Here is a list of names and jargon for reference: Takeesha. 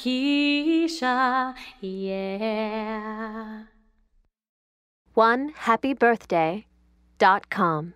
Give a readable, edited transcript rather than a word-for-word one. Takeesha, yeah. 1happybirthday.com